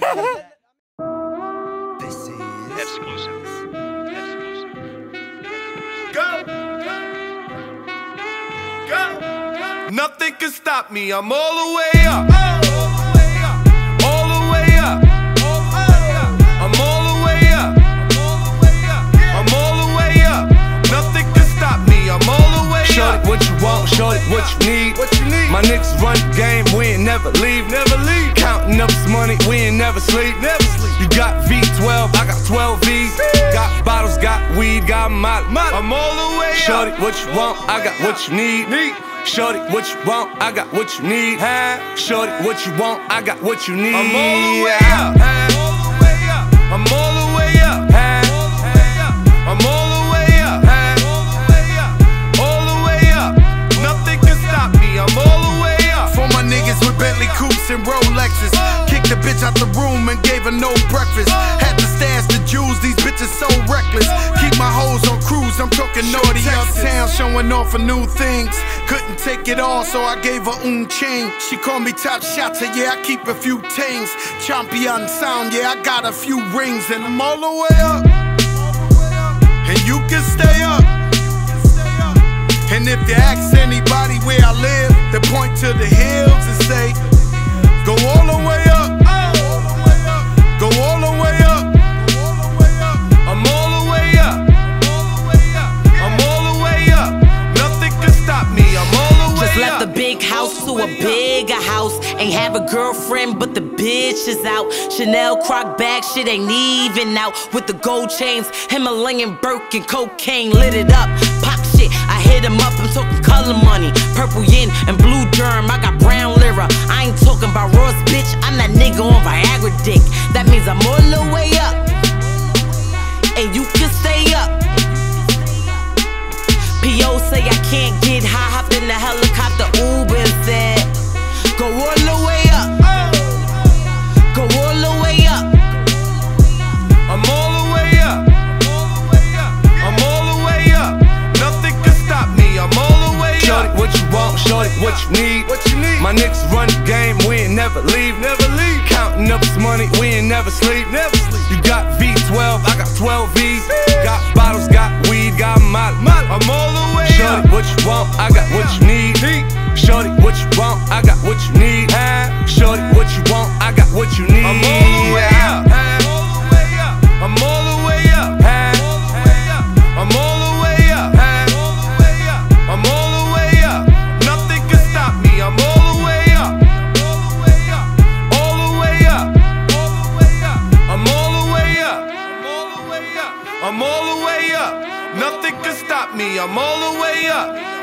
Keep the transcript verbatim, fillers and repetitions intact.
one. This is exclusive. Exclusive. Go. Go. Go. Nothing can stop me. I'm all the way up. What you need? What you need? My niggas run the game, we ain't never leave, never leave. Counting up this money, we ain't never sleep, never sleep. You got V twelve, I got twelve V's. Got bottles, got weed, got molly. I'm all the way up. Shorty, what you want? I got what you need. Need. Shorty, what you want? I got what you need. Huh? Shorty, what you want? I got what you need. I'm all the way up. Huh? All the way up. I'm all the way up. Huh? I'm all the way up. Huh? And Rolexes, kicked the bitch out the room and gave her no breakfast. Had to stash the jewels, these bitches so reckless. Keep my hoes on cruise, I'm talking naughty uptown, showing off for new things. Couldn't take it all, so I gave her un chain. She called me top shotter, yeah, I keep a few tings. Champion sound, yeah, I got a few rings, and I'm all the way up. And you can stay up. And if you ask anybody where I live, they point to the hills and say, go all the way up, go all the way up, I'm all the way up, I'm all the way up, nothing can stop me, I'm all the way up. Just left the big house to a bigger house, ain't have a girlfriend but the bitch is out. Chanel croc bag, shit ain't even out, with the gold chains, Himalayan Birkin, cocaine lit it up, pop shit, I hit him up, I'm talking color money, purple yin and blue germ, I got brown lira, I ain't talking about Ross, bitch, I'm that nigga on Viagra dick. That means I'm all the way up, and you can stay up. P O say I can't get high, hopped in the helicopter, Uber said, go all the way up, go all the way up, I'm all the way up, I'm all the way up, nothing can stop me, I'm all the way up. Shorty, what you want? Shorty, what you need? My niggas run the game, we ain't never leave, never leave. Counting up this money, we ain't never sleep, never sleep. You got V twelve, I got twelve V's. Got bottles, got weed, got molly. I'm all the way up. Shorty, what you want? I got what you need. Shorty, what you want? I got what you need. Shorty, what you want? I got what you need. I'm all the way up. I'm all the way up. I'm all the way up. I'm all the way up. Nothing can stop me. I'm all. I'm all the way up, nothing can stop me, I'm all the way up.